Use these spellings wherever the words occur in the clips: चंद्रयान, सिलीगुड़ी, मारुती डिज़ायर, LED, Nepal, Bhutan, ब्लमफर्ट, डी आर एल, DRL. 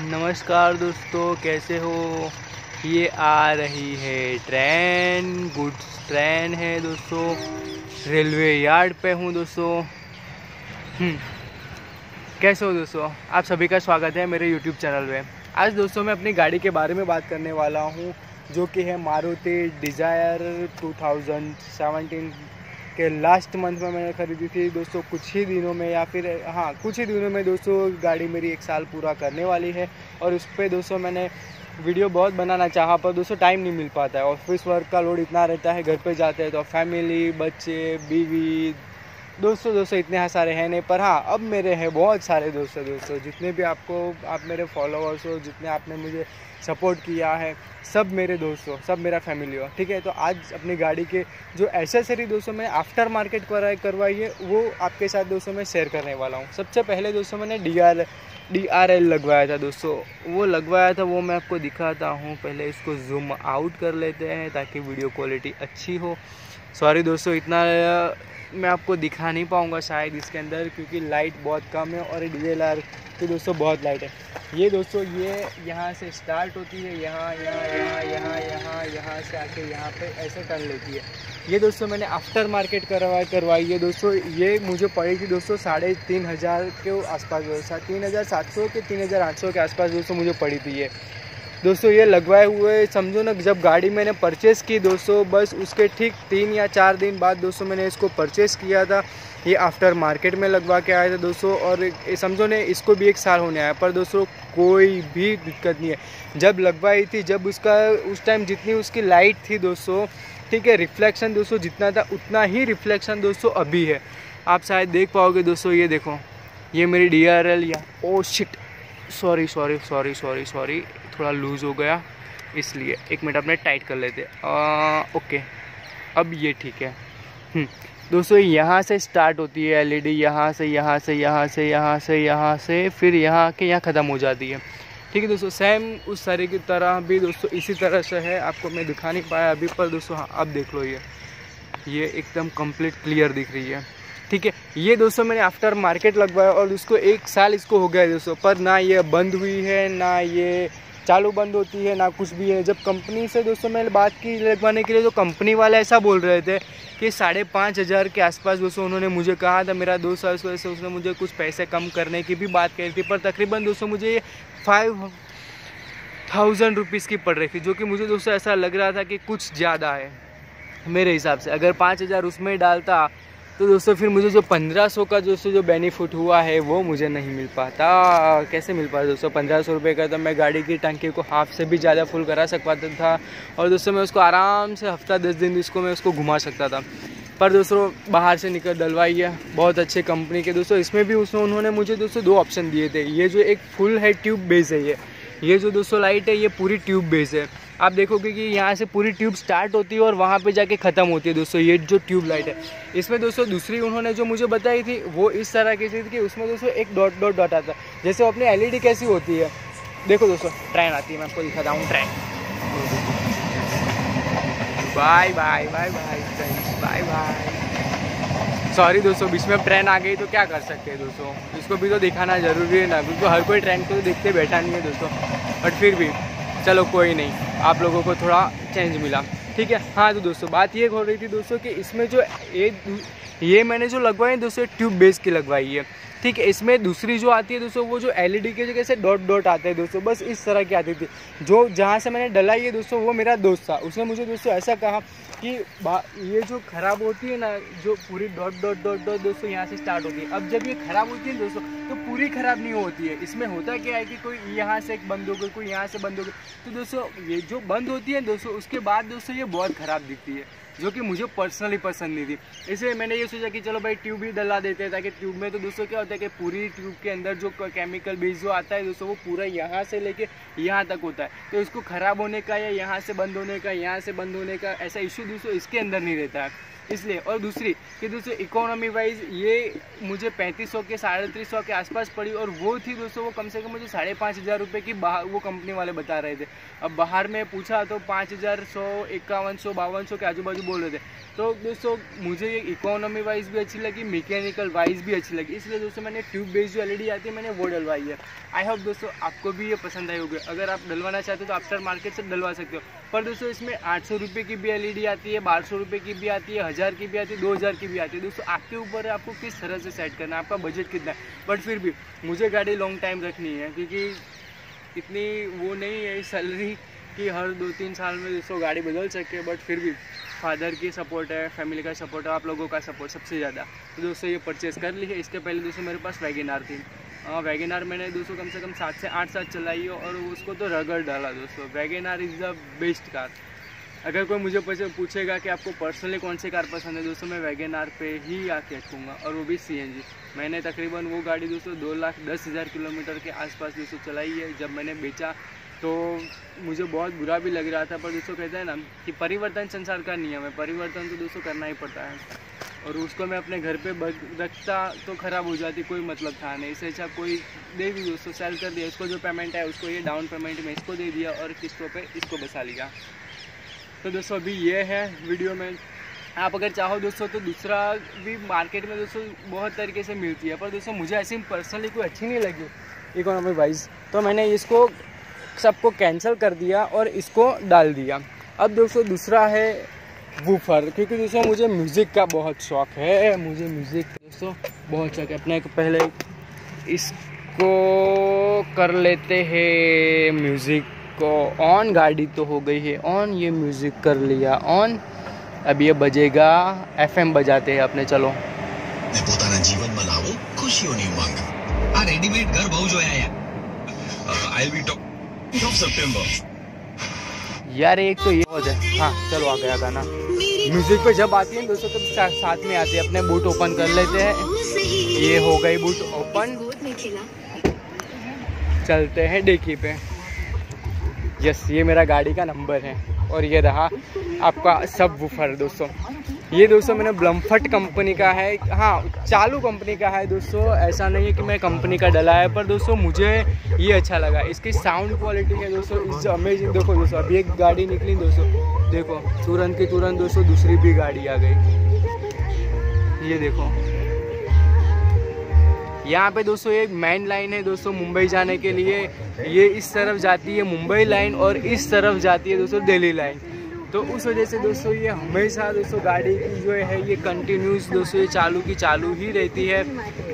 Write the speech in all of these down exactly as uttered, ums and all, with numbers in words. नमस्कार दोस्तों, कैसे हो। ये आ रही है ट्रेन, गुड्स ट्रेन है दोस्तों। रेलवे यार्ड पे हूँ दोस्तों। कैसे हो दोस्तों, आप सभी का स्वागत है मेरे यूट्यूब चैनल पे। आज दोस्तों मैं अपनी गाड़ी के बारे में बात करने वाला हूँ, जो कि है मारुती डिज़ायर। Two thousand seventeen के लास्ट मंथ में मैंने ख़रीदी थी दोस्तों। कुछ ही दिनों में या फिर हाँ कुछ ही दिनों में दोस्तों गाड़ी मेरी एक साल पूरा करने वाली है। और उस पर दोस्तों मैंने वीडियो बहुत बनाना चाहा, पर दोस्तों टाइम नहीं मिल पाता है। ऑफिस वर्क का लोड इतना रहता है, घर पे जाते हैं तो फैमिली, बच्चे, बीवी, दोस्तों दोस्तों इतने हाँ सारे हैं नहीं। पर हाँ अब मेरे हैं बहुत सारे दोस्तों। दोस्तों जितने भी आपको आप मेरे फॉलोअर्स हो, जितने आपने मुझे सपोर्ट किया है, सब मेरे दोस्त हो, सब मेरा फैमिली हो, ठीक है। तो आज अपनी गाड़ी के जो एसेसरी दोस्तों मैंने आफ्टर मार्केट कराई करवाई है, वो आपके साथ दोस्तों मैं शेयर करने वाला हूँ। सबसे पहले दोस्तों मैंने D R डी आर एल लगवाया था दोस्तों। वो लगवाया था, वो मैं आपको दिखाता हूँ। पहले इसको जूम आउट कर लेते हैं ताकि वीडियो क्वालिटी अच्छी हो। सॉरी दोस्तों, इतना मैं आपको दिखा नहीं पाऊँगा शायद इसके अंदर, क्योंकि लाइट बहुत कम है और डी एल आर की दोस्तों बहुत लाइट है। ये दोस्तों ये यहाँ से स्टार्ट होती है, यहाँ यहाँ यहाँ यहाँ यहाँ यहाँ से आके यहाँ पे ऐसे टर्न लेती है। ये दोस्तों मैंने आफ्टर मार्केट करवा करवाई है दोस्तों। ये मुझे पड़ी थी दोस्तों साढ़े तीन हज़ार के आसपास, दोस्तों तीन हज़ार सात सौ के तीन हज़ार आठ सौ के आसपास दोस्तों मुझे पड़ी थी ये दोस्तों। ये लगवाए हुए समझो ना, जब गाड़ी मैंने परचेस की दोस्तों, बस उसके ठीक तीन या चार दिन बाद दोस्तों मैंने इसको परचेस किया था। ये आफ्टर मार्केट में लगवा के आया था दोस्तों। और समझो ने इसको भी एक साल होने आया, पर दोस्तों कोई भी दिक्कत नहीं है। जब लगवाई थी, जब उसका उस टाइम जितनी उसकी लाइट थी दोस्तों, ठीक है, रिफ्लेक्शन दोस्तों जितना था उतना ही रिफ्लेक्शन दोस्तों अभी है। आप शायद देख पाओगे दोस्तों। ये देखो, ये मेरी डी आर एल या oh shit sorry sorry sorry sorry sorry थोड़ा लूज़ हो गया, इसलिए एक मिनट अपने टाइट कर लेते। ओके, अब ये ठीक है दोस्तों। यहाँ से स्टार्ट होती है एलईडी, यहाँ से यहाँ से यहाँ से यहाँ से यहाँ से फिर यहाँ के यहाँ ख़त्म हो जाती है, ठीक है दोस्तों। सेम उस सारे की तरह भी दोस्तों इसी तरह से है। आपको मैं दिखा नहीं पाया अभी, पर दोस्तों हाँ अब देख लो, ये ये एकदम कंप्लीट क्लियर दिख रही है, ठीक है। ये दोस्तों मैंने आफ्टर मार्केट लगवाया और उसको एक साल इसको हो गया है दोस्तों। पर ना ये बंद हुई है, ना ये चालू बंद होती है, ना कुछ भी है। जब कंपनी से दोस्तों मैंने बात की लगवाने के लिए, तो कंपनी वाले ऐसा बोल रहे थे कि साढ़े पाँच हज़ार के आसपास दोस्तों उन्होंने मुझे कहा था। मेरा दोस्त है, उस वजह से उसने मुझे कुछ पैसे कम करने की भी बात कही थी। पर तकरीबन दोस्तों मुझे फाइव थाउजेंड रुपीज़ की पड़ रही थी, जो कि मुझे दोस्तों ऐसा लग रहा था कि कुछ ज़्यादा है मेरे हिसाब से। अगर पाँच हज़ार उसमें डालता तो दोस्तों फिर मुझे जो पंद्रह सौ का दोस्तों जो बेनिफिट हुआ है, वो मुझे नहीं मिल पाता। कैसे मिल पाता दोस्तों, पंद्रह सौ रुपये का तो मैं गाड़ी की टंकी को हाफ से भी ज़्यादा फुल करा सक पाता था। और दोस्तों मैं उसको आराम से हफ्ता दस दिन इसको मैं उसको घुमा सकता था। पर दोस्तों बाहर से निकल डलवाई है बहुत अच्छे कंपनी के दोस्तों। इसमें भी उसमें उन्होंने मुझे दोस्तों दो ऑप्शन दिए थे। ये जो एक फुल है ट्यूब बेस है, ये ये जो दोस्तों लाइट है ये पूरी ट्यूब बेस है। आप देखोगे कि यहाँ से पूरी ट्यूब स्टार्ट होती है और वहाँ पे जाके ख़त्म होती है दोस्तों, ये जो ट्यूब लाइट है। इसमें दोस्तों दूसरी उन्होंने जो मुझे बताई थी वो इस तरह की थी कि उसमें दोस्तों एक डॉट डॉट डॉट आता है, जैसे अपनी एलईडी कैसी होती है। देखो दोस्तों ट्रेन आती है, मैं आपको दिखाता हूँ train. Bye bye bye bye bye bye sorry दोस्तों, बीच में ट्रेन आ गई तो क्या कर सकते हैं दोस्तों, इसको भी तो दिखाना ज़रूरी है ना, क्योंकि हर कोई ट्रेन को तो देखते बैठा नहीं है दोस्तों। बट फिर भी चलो कोई नहीं, आप लोगों को थोड़ा चेंज मिला, ठीक है। हाँ तो दोस्तों बात ये हो रही थी दोस्तों कि इसमें जो ये ये मैंने जो लगवाई है दोस्तों ट्यूब बेस की लगवाई है, ठीक है। इसमें दूसरी जो आती है दोस्तों वो जो एलईडी के जगह से डॉट डॉट आते हैं दोस्तों, बस इस तरह की आती थी। जो जहाँ से मैंने डलाई है दोस्तों, वो मेरा दोस्त था, उसने मुझे दोस्तों ऐसा कहा कि ये जो ख़राब होती है ना, जो पूरी डॉट डॉट डॉट डॉट दोस्तों यहाँ से स्टार्ट होती है। अब जब ये ख़राब होती है दोस्तों तो पूरी ख़राब नहीं होती है। इसमें होता क्या है कि कोई यहाँ से एक बंद हो गई, कोई यहाँ से बंद हो गई, तो दोस्तों ये जो बंद होती है दोस्तों उसके बाद दोस्तों ये बहुत ख़राब दिखती है, जो कि मुझे पर्सनली पसंद नहीं थी। इसलिए मैंने ये सोचा कि चलो भाई ट्यूब ही डला देते हैं, ताकि ट्यूब में तो दोस्तों क्या होता है कि पूरी ट्यूब के अंदर जो केमिकल बेस जो आता है दोस्तों वो पूरा यहाँ से लेके यहाँ तक होता है, तो इसको ख़राब होने का या यहाँ से बंद होने का, यहाँ से बंद होने का ऐसा इशू दोस्तों इसके अंदर नहीं रहता है, इसलिए। और दूसरी कि दोस्तों इकोनॉमी वाइज ये मुझे पैंतीस सौ के साढ़े तीस सौ के आसपास पड़ी, और वो थी दोस्तों वो कम से कम मुझे साढ़े पाँच हज़ार रुपये की बाहर वो कंपनी वाले बता रहे थे। अब बाहर में पूछा तो पाँच हज़ार सौ इक्यावन सौ बावन सौ के आजू बाजू बोल रहे थे। तो दोस्तों मुझे ये इकोनॉमी वाइज भी अच्छी लगी, मैकेनिकल वाइज भी अच्छी लगी, इसलिए दोस्तों मैंने ट्यूब बेस्ड जो एलईडी आती है मैंने वो डलवाई है। आई होप दोस्तों आपको भी ये पसंद आई होगी। अगर आप डलवाना चाहते हो तो आफ्टर मार्केट से डलवा सकते हो, पर दोस्तों इसमें आठ सौ रुपये की भी एलईडी आती है, बारह सौ रुपये की भी आती है, हज़ार की भी आती है, दो हज़ार की भी आती है। दोस्तों आपके ऊपर है आपको किस तरह से सेट करना है, आपका बजट कितना है। बट फिर भी मुझे गाड़ी लॉन्ग टाइम रखनी है, क्योंकि इतनी वो नहीं है सैलरी कि हर दो तीन साल में दोस्तों गाड़ी बदल सके। बट फिर भी फादर की सपोर्ट है, फैमिली का सपोर्ट है, आप लोगों का सपोर्ट सबसे ज़्यादा। तो दोस्तों ये परचेज़ कर ली है। इसके पहले दोस्तों मेरे पास वैगन आर थी, वैगन आर मैंने दोस्तों कम से कम सात से आठ साल चलाई है और उसको तो रगड़ डाला। दोस्तों Wagon R is the best car. अगर कोई मुझे पूछेगा कि आपको पर्सनली कौन सी कार पसंद है, दोस्तों मैं वैगन आर पे ही आके रखूँगा, और वो भी सीएनजी। मैंने तकरीबन वो गाड़ी दोस्तों दो लाख दस हज़ार किलोमीटर के आसपास दोस्तों चलाई है। जब मैंने बेचा तो मुझे बहुत बुरा भी लग रहा था, पर दोस्तों कहते हैं ना कि परिवर्तन संसार का नियम है, परिवर्तन तो दोस्तों करना ही पड़ता है। और उसको मैं अपने घर पर रखता तो ख़राब हो जाती, कोई मतलब था नहीं। इससे अच्छा कोई दे दी दोस्तों, सेल कर दिया, इसको जो पेमेंट है उसको ये डाउन पेमेंट में इसको दे दिया और किस्तों पर इसको बसा लिया। तो दोस्तों अभी ये है वीडियो में। आप अगर चाहो दोस्तों तो दूसरा भी मार्केट में दोस्तों बहुत तरीके से मिलती है, पर दोस्तों मुझे ऐसी पर्सनली कोई अच्छी नहीं लगी इकोनॉमी वाइज, तो मैंने इसको सबको कैंसिल कर दिया और इसको डाल दिया। अब दोस्तों दूसरा है वूफर, क्योंकि दोस्तों मुझे म्यूज़िक का बहुत शौक़ है। मुझे म्यूज़िक दोस्तों बहुत शौक़ है। अपने पहले इसको कर लेते हैं म्यूज़िक को ऑन। गाड़ी तो हो गई है ऑन, ये म्यूज़िक कर लिया ऑन। अब ये बजेगा, एफएम बजाते हैं अपने। चलो मैं પોતાના જીવનમાં લાવો ખુશીઓની માંગ આ રેડીમેડ ઘર બહુ જોયા યાર। I will be top top सितंबर यार, एक तो ये हो जाए। हां चलो आ गया गाना। म्यूजिक पे जब आती है दोस्तों तब तो साथ में आते हैं। अपने बूट ओपन कर लेते हैं। ये हो गई बूट ओपन, चलते हैं डेकी पे। यस yes, ये मेरा गाड़ी का नंबर है और ये रहा आपका सब वूफर दोस्तों। ये दोस्तों मैंने ब्लमफर्ट कंपनी का है। हाँ चालू कंपनी का है दोस्तों, ऐसा नहीं है कि मैं कंपनी का डला है, पर दोस्तों मुझे ये अच्छा लगा। इसकी साउंड क्वालिटी है दोस्तों इज अमेजिंग। देखो दोस्तों अभी एक गाड़ी निकली दोस्तों, देखो तुरंत की तुरंत दोस्तों दूसरी भी गाड़ी आ गई। ये देखो यहाँ पे दोस्तों एक मेन लाइन है दोस्तों मुंबई जाने के लिए। ये इस तरफ जाती है मुंबई लाइन और इस तरफ जाती है दोस्तों दिल्ली लाइन। तो उस वजह से दोस्तों ये हमेशा दोस्तों गाड़ी की जो है ये कंटिन्यूस दोस्तों ये चालू की चालू ही रहती है।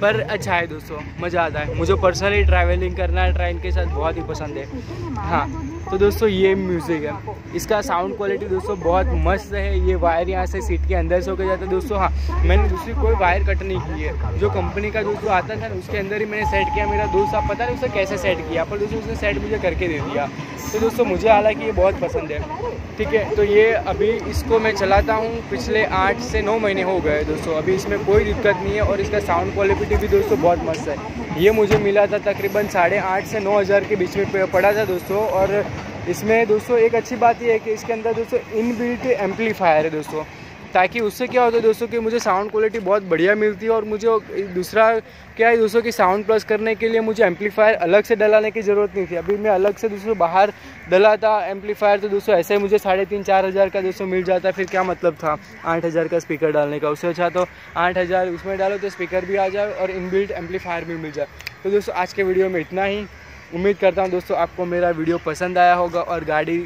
पर अच्छा है दोस्तों, मज़ा आता है। मुझे पर्सनली ट्रैवलिंग करना ट्रेन के साथ बहुत ही पसंद है। हाँ तो दोस्तों ये म्यूज़िक है, इसका साउंड क्वालिटी दोस्तों बहुत मस्त है। ये वायर यहाँ से सीट के अंदर से होकर जाता है दोस्तों। हाँ मैंने दूसरी कोई वायर कट नहीं की है, जो कंपनी का दोस्तों आता था उसके अंदर ही मैंने सेट किया। मेरा दोस्त आप पता नहीं उसने कैसे सेट किया, पर दोस्तों उसने सेट मुझे करके दे दिया। तो दोस्तों मुझे हालांकि ये बहुत पसंद है। ठीक है तो ये अभी इसको मैं चलाता हूँ, पिछले आठ से नौ महीने हो गए दोस्तों। अभी इसमें कोई दिक्कत नहीं है और इसका साउंड क्वालिटी भी दोस्तों बहुत मस्त है। ये मुझे मिला था तकरीबन साढ़े आठ से नौ हज़ार के बीच में पड़ा था दोस्तों। और इसमें दोस्तों एक अच्छी बात यह है कि इसके अंदर दोस्तों इनबिल्ट एम्पलीफायर है दोस्तों, ताकि उससे क्या होता है दोस्तों कि मुझे साउंड क्वालिटी बहुत बढ़िया मिलती है। और मुझे दूसरा क्या है दोस्तों कि साउंड प्लस करने के लिए मुझे एम्पलीफायर अलग से डलाने की ज़रूरत नहीं थी। अभी मैं अलग से दोस्तों बाहर डला था एम्पलीफायर, तो दोस्तों ऐसे ही मुझे साढ़े तीन चार हज़ार का दोस्तों मिल जाता। फिर क्या मतलब था आठ हज़ार का स्पीकर डालने का, उससे अच्छा तो आठ हज़ार उसमें डालो तो स्पीकर भी आ जाए और इनबिल्ट एम्पलीफायर भी मिल जाए। तो दोस्तों आज के वीडियो में इतना ही। उम्मीद करता हूँ दोस्तों आपको मेरा वीडियो पसंद आया होगा और गाड़ी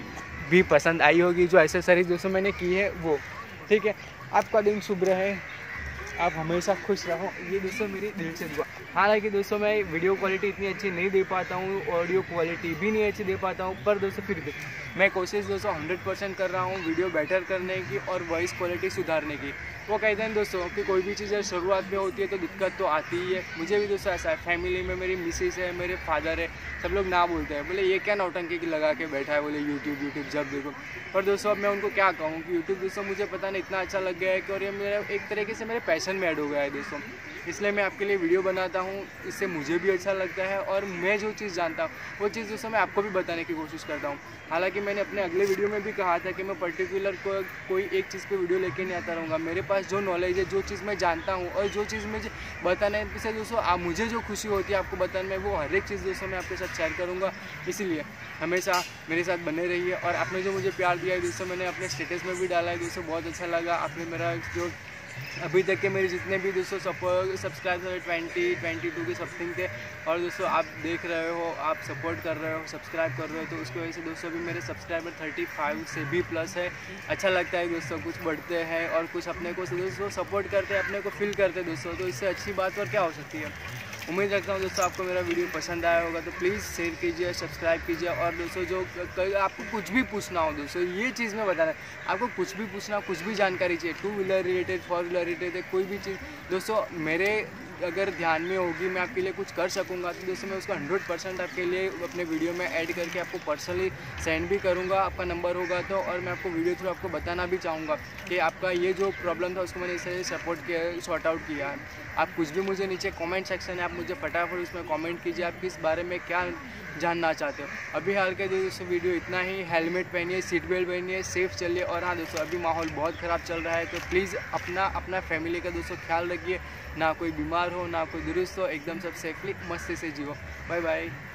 भी पसंद आई होगी, जो एक्सेसरीज दोस्तों मैंने की है वो। ठीक है आपका दिन शुभ रहे, आप हमेशा खुश रहो, ये दोस्तों मेरी दिल से दुआ। हालांकि दोस्तों मैं वीडियो क्वालिटी इतनी अच्छी नहीं दे पाता हूँ, ऑडियो क्वालिटी भी नहीं अच्छी दे पाता हूँ, पर दोस्तों फिर भी मैं कोशिश दोस्तों हंड्रेड परसेंट कर रहा हूँ वीडियो बेटर करने की और वॉइस क्वालिटी सुधारने की। वो कहते हैं दोस्तों कि कोई भी चीज़ शुरुआत में होती है तो दिक्कत तो आती ही है। मुझे भी दोस्तों ऐसा है, फैमिली में मेरी मिसेस है, मेरे फादर है, सब लोग ना बोलते हैं, बोले ये क्या नौटंकी की लगा के बैठा है, बोले यूट्यूब यूट्यूब जब देखो। पर दोस्तों अब मैं उनको क्या कहूँ कि यूट्यूब दोस्तों मुझे पता नहीं इतना अच्छा लग गया है कि और ये मेरा एक तरीके से मेरे पैशन में ऐड हो गया है दोस्तों। इसलिए मैं आपके लिए वीडियो बनाता हूँ, इससे मुझे भी अच्छा लगता है और मैं जो चीज़ जानता हूँ वो चीज़ उस समय आपको भी बताने की कोशिश करता हूँ। हालांकि मैंने अपने अगले वीडियो में भी कहा था कि मैं पर्टिकुलर को, कोई एक चीज़ पे वीडियो लेके नहीं आता रहूँगा। मेरे पास जो नॉलेज है, जो चीज़ मैं जानता हूँ और जो चीज़ मुझे बताने से दोस्तों मुझे जो खुशी होती है आपको बताने में, वो हर एक चीज़ दोस्तों मैं आपके साथ शेयर करूँगा। इसीलिए हमेशा मेरे साथ बने रहिए। और आपने जो मुझे प्यार दिया है दोस्तों, मैंने अपने स्टेटस में भी डाला है दोस्तों, बहुत अच्छा लगा। आपने मेरा जो अभी तक के मेरे जितने भी दोस्तों सब्सक्राइबर ट्वेंटी ट्वेंटी टू के समथिंग थे, और दोस्तों आप देख रहे हो, आप सपोर्ट कर रहे हो, सब्सक्राइब कर रहे हो, तो उसकी वजह से दोस्तों भी मेरे सब्सक्राइबर थर्टी फाइव से भी प्लस है। अच्छा लगता है दोस्तों, कुछ बढ़ते हैं और कुछ अपने को दोस्तों सपोर्ट करते हैं, अपने को फील करते हैं दोस्तों, तो इससे अच्छी बात और क्या हो सकती है। उम्मीद रखता हूँ दोस्तों आपको मेरा वीडियो पसंद आया होगा, तो प्लीज़ शेयर कीजिए, सब्सक्राइब कीजिए। और दोस्तों जो आपको कुछ भी पूछना हो दोस्तों, ये चीज़ मैं बता रहा हूँ, आपको कुछ भी पूछना हो, कुछ भी जानकारी चाहिए, two wheeler related, four wheeler related, कोई भी चीज़ दोस्तों मेरे अगर ध्यान में होगी, मैं आपके लिए कुछ कर सकूंगा, तो दोस्तों मैं उसको हंड्रेड परसेंट आपके लिए अपने वीडियो में ऐड करके आपको पर्सनली सेंड भी करूंगा, आपका नंबर होगा तो। और मैं आपको वीडियो थ्रू आपको बताना भी चाहूँगा कि आपका ये जो प्रॉब्लम था उसको मैंने इसे सपोर्ट किया, शॉर्ट आउट किया है। आप कुछ भी मुझे नीचे कॉमेंट सेक्शन है, आप मुझे फटाफट उसमें कॉमेंट कीजिए, आप किस बारे में क्या जानना चाहते हो। अभी हाल के दोस्तों वीडियो इतना ही। हेलमेट पहनिए, सीट बेल्ट पहनिए, सेफ चलिए। और हाँ दोस्तों, अभी माहौल बहुत ख़राब चल रहा है, तो प्लीज़ अपना अपना फैमिली का दोस्तों ख्याल रखिए, ना कोई बीमार हो ना कोई दुरुस्त हो, एकदम सब सेफली मस्ती से जियो। Bye bye.